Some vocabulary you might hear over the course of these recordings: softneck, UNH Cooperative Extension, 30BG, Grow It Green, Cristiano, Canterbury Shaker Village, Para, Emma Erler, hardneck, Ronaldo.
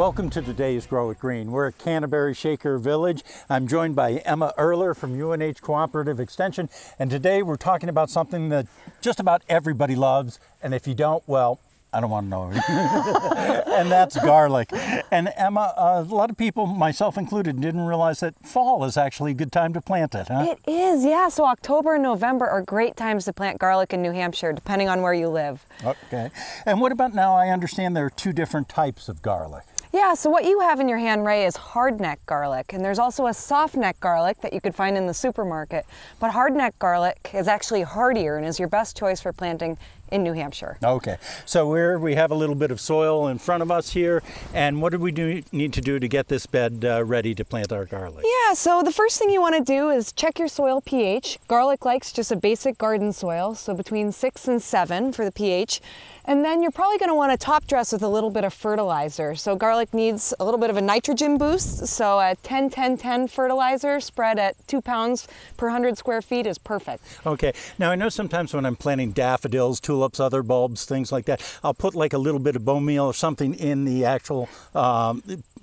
Welcome to today's Grow It Green. We're at Canterbury Shaker Village. I'm joined by Emma Erler from UNH Cooperative Extension, and today we're talking about something that just about everybody loves, and if you don't, well, I don't want to know. And that's garlic. And Emma, a lot of people, myself included, didn't realize that fall is actually a good time to plant it, huh? It is, yeah. So October and November are great times to plant garlic in New Hampshire, depending on where you live. Okay. And what about now? I understand there are two different types of garlic. Yeah, so what you have in your hand, Ray, is hardneck garlic, and there's also a softneck garlic that you could find in the supermarket. But hardneck garlic is actually hardier and is your best choice for planting in New Hampshire. Okay, so here we have a little bit of soil in front of us here, and what do we need to do to get this bed ready to plant our garlic? Yeah, so the first thing you want to do is check your soil pH. Garlic likes just a basic garden soil, so between 6 and 7 for the pH. And then you're probably going to want to top dress with a little bit of fertilizer. So garlic needs a little bit of a nitrogen boost, so a 10-10-10 fertilizer spread at 2 pounds per 100 square feet is perfect. Okay, now I know sometimes when I'm planting daffodils, tulips, other bulbs, things like that, I'll put like a little bit of bone meal or something in the actual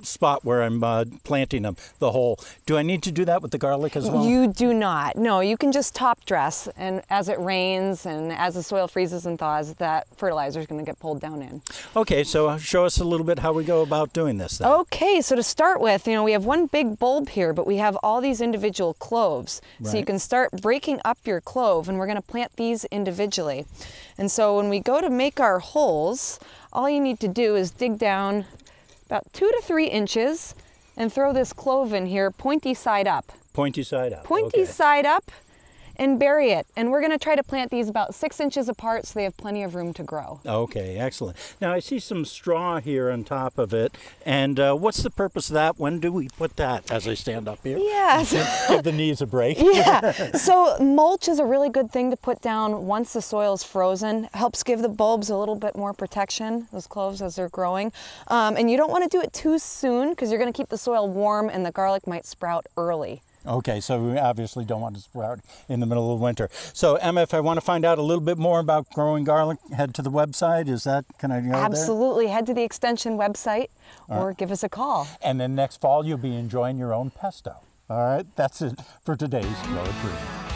spot where I'm planting them, the whole. Do I need to do that with the garlic as well? You do not. No, you can just top dress, and as it rains and as the soil freezes and thaws, that fertilizer is going to get pulled down in. Okay, so show us a little bit how we go about doing this then. Okay, so to start with, you know, we have one big bulb here, but we have all these individual cloves. Right. So you can start breaking up your clove, and we're going to plant these individually. And so when we go to make our holes, all you need to do is dig down about 2 to 3 inches and throw this clove in here pointy side up. Pointy side up. Pointy side up, and bury it. And we're gonna try to plant these about 6 inches apart so they have plenty of room to grow. Okay, excellent. Now I see some straw here on top of it, and what's the purpose of that? When do we put that? As I stand up here? Yes. Give the knees a break. Yeah, so mulch is a really good thing to put down once the soil's frozen. Helps give the bulbs a little bit more protection, those cloves, as they're growing. And you don't wanna do it too soon because you're gonna keep the soil warm and the garlic might sprout early. Okay, so we obviously don't want to sprout in the middle of winter. So Emma, if I want to find out a little bit more about growing garlic, head to the website. Is that, can I go there? Absolutely, head to the Extension website or give us a call. And then next fall, you'll be enjoying your own pesto. All right, that's it for today's Grow It Green.